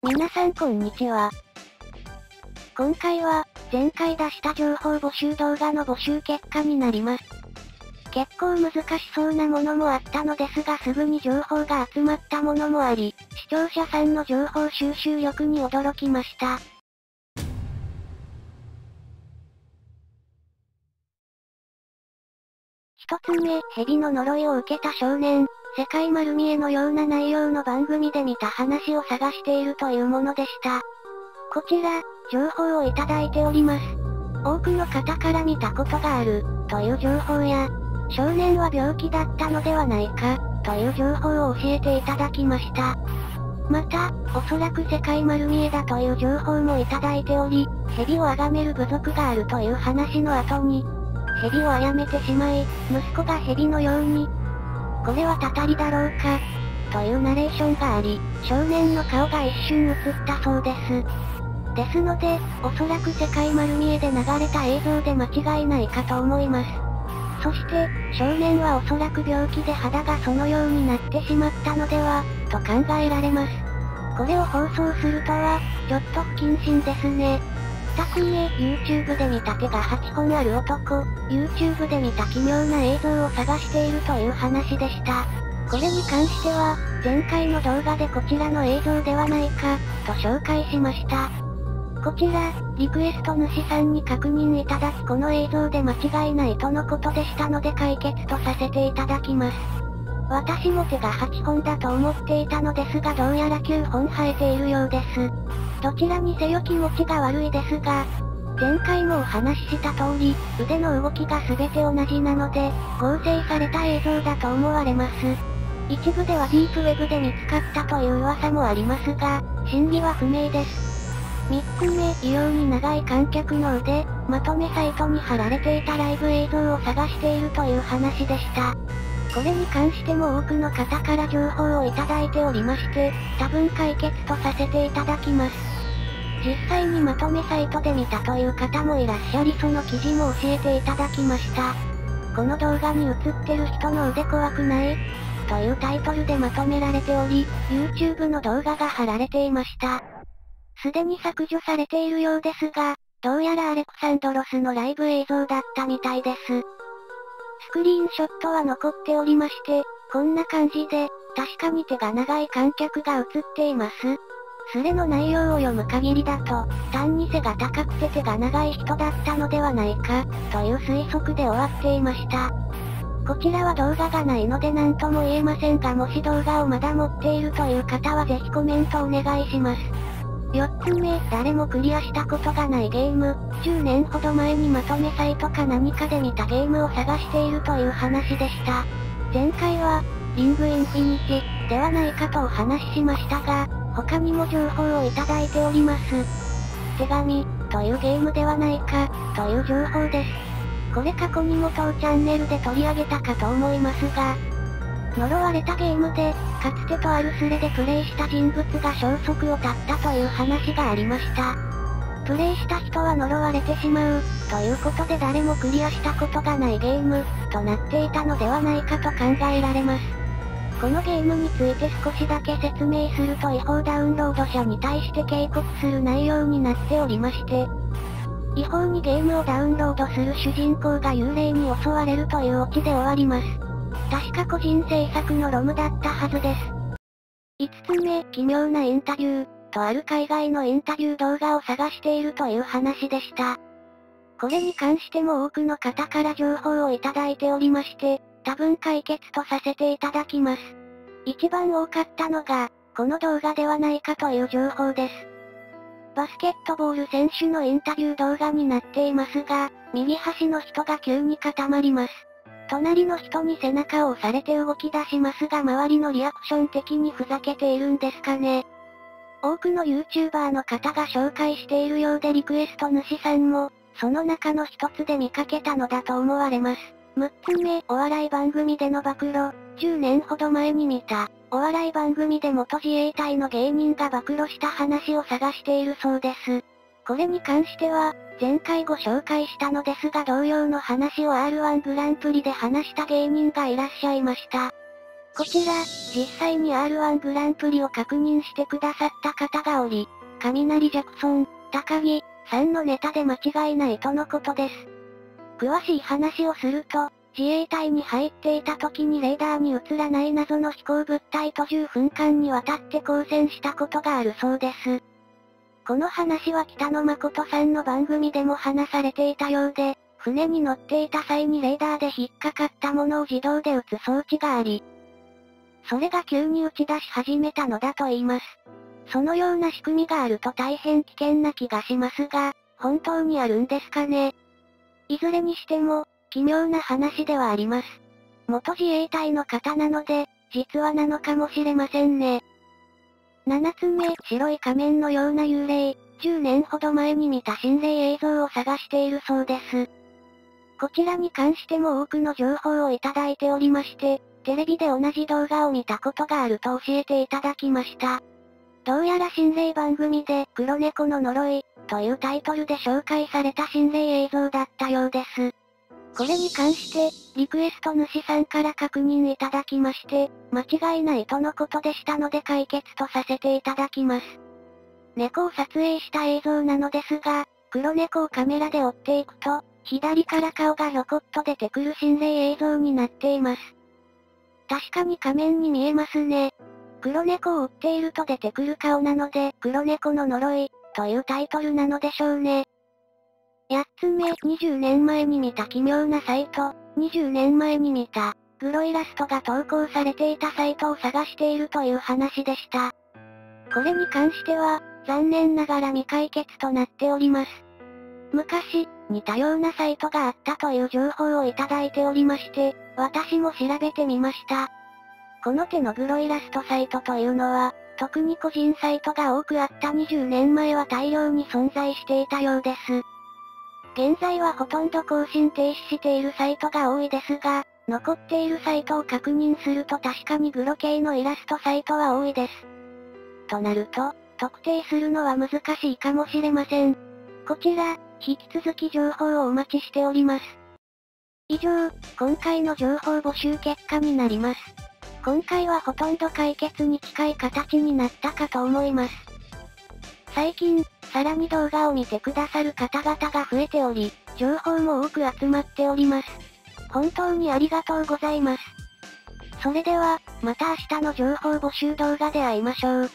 皆さんこんにちは。今回は、前回出した情報募集動画の募集結果になります。結構難しそうなものもあったのですが、すぐに情報が集まったものもあり、視聴者さんの情報収集力に驚きました。一つ目、蛇の呪いを受けた少年。世界丸見えのような内容の番組で見た話を探しているというものでした。こちら、情報をいただいております。多くの方から見たことがある、という情報や、少年は病気だったのではないか、という情報を教えていただきました。また、おそらく世界丸見えだという情報もいただいており、蛇を崇める部族があるという話の後に、蛇を殺めてしまい、息子が蛇のように、これはたたりだろうか、というナレーションがあり、少年の顔が一瞬映ったそうです。ですので、おそらく世界丸見えで流れた映像で間違いないかと思います。そして、少年はおそらく病気で肌がそのようになってしまったのでは、と考えられます。これを放送するとは、ちょっと不謹慎ですね。二つ目、YouTube で見た手が8本ある男、YouTube で見た奇妙な映像を探しているという話でした。これに関しては、前回の動画でこちらの映像ではないか、と紹介しました。こちら、リクエスト主さんに確認いただきこの映像で間違いないとのことでしたので解決とさせていただきます。私も手が8本だと思っていたのですがどうやら9本生えているようです。どちらにせよ気持ちが悪いですが、前回もお話しした通り、腕の動きが全て同じなので、合成された映像だと思われます。一部ではディープウェブで見つかったという噂もありますが、真偽は不明です。3つ目、異様に長い観客の腕、まとめサイトに貼られていたライブ映像を探しているという話でした。これに関しても多くの方から情報をいただいておりまして、多分解決とさせていただきます。実際にまとめサイトで見たという方もいらっしゃりその記事も教えていただきました。この動画に映ってる人の腕怖くない?というタイトルでまとめられており、YouTube の動画が貼られていました。すでに削除されているようですが、どうやらアレクサンドロスのライブ映像だったみたいです。スクリーンショットは残っておりまして、こんな感じで、確かに手が長い観客が映っています。スレの内容を読む限りだと、単に背が高くて手が長い人だったのではないか、という推測で終わっていました。こちらは動画がないので何とも言えませんがもし動画をまだ持っているという方はぜひコメントお願いします。4つ目、誰もクリアしたことがないゲーム。10年ほど前にまとめサイトか何かで見たゲームを探しているという話でした。前回は、リングインフィニティではないかとお話ししましたが、他にも情報をいただいております。手紙というゲームではないかという情報です。これ過去にも当チャンネルで取り上げたかと思いますが、呪われたゲームで、かつてとあるスレでプレイした人物が消息を絶ったという話がありました。プレイした人は呪われてしまう、ということで誰もクリアしたことがないゲーム、となっていたのではないかと考えられます。このゲームについて少しだけ説明すると違法ダウンロード者に対して警告する内容になっておりまして、違法にゲームをダウンロードする主人公が幽霊に襲われるというオチで終わります。確か個人制作のロムだったはずです。5つ目、奇妙なインタビュー。とある海外のインタビュー動画を探しているという話でした。これに関しても多くの方から情報をいただいておりまして、多分解決とさせていただきます。一番多かったのが、この動画ではないかという情報です。バスケットボール選手のインタビュー動画になっていますが、右端の人が急に固まります。隣の人に背中を押されて動き出しますが周りのリアクション的にふざけているんですかね。多くの YouTuber の方が紹介しているようでリクエスト主さんも、その中の一つで見かけたのだと思われます。6つ目、お笑い番組での暴露。10年ほど前に見た、お笑い番組で元自衛隊の芸人が暴露した話を探しているそうです。これに関しては、前回ご紹介したのですが同様の話を R1 グランプリで話した芸人がいらっしゃいました。こちら、実際に R1 グランプリを確認してくださった方がおり、雷ジャクソン、高木さんのネタで間違いないとのことです。詳しい話をすると、自衛隊に入っていた時にレーダーに映らない謎の飛行物体と10分間にわたって交戦したことがあるそうです。この話は北野誠さんの番組でも話されていたようで、船に乗っていた際にレーダーで引っかかったものを自動で撃つ装置があり、それが急に打ち出し始めたのだと言います。そのような仕組みがあると大変危険な気がしますが、本当にあるんですかね。いずれにしても、奇妙な話ではあります。元自衛隊の方なので、実話なのかもしれませんね。7つ目、白い仮面のような幽霊。10年ほど前に見た心霊映像を探しているそうです。こちらに関しても多くの情報をいただいておりまして、テレビで同じ動画を見たことがあると教えていただきました。どうやら心霊番組で黒猫の呪いというタイトルで紹介された心霊映像だったようです。これに関して、リクエスト主さんから確認いただきまして、間違いないとのことでしたので解決とさせていただきます。猫を撮影した映像なのですが、黒猫をカメラで追っていくと、左から顔がひょこっと出てくる心霊映像になっています。確かに仮面に見えますね。黒猫を追っていると出てくる顔なので、黒猫の呪いというタイトルなのでしょうね。8つ目、20年前に見た奇妙なサイト。20年前に見た、グロイラストが投稿されていたサイトを探しているという話でした。これに関しては、残念ながら未解決となっております。昔、似たようなサイトがあったという情報をいただいておりまして、私も調べてみました。この手のグロイラストサイトというのは、特に個人サイトが多くあった20年前は大量に存在していたようです。現在はほとんど更新停止しているサイトが多いですが、残っているサイトを確認すると確かにグロ系のイラストサイトは多いです。となると、特定するのは難しいかもしれません。こちら、引き続き情報をお待ちしております。以上、今回の情報募集結果になります。今回はほとんど解決に近い形になったかと思います。最近、さらに動画を見てくださる方々が増えており、情報も多く集まっております。本当にありがとうございます。それでは、また明日の情報募集動画で会いましょう。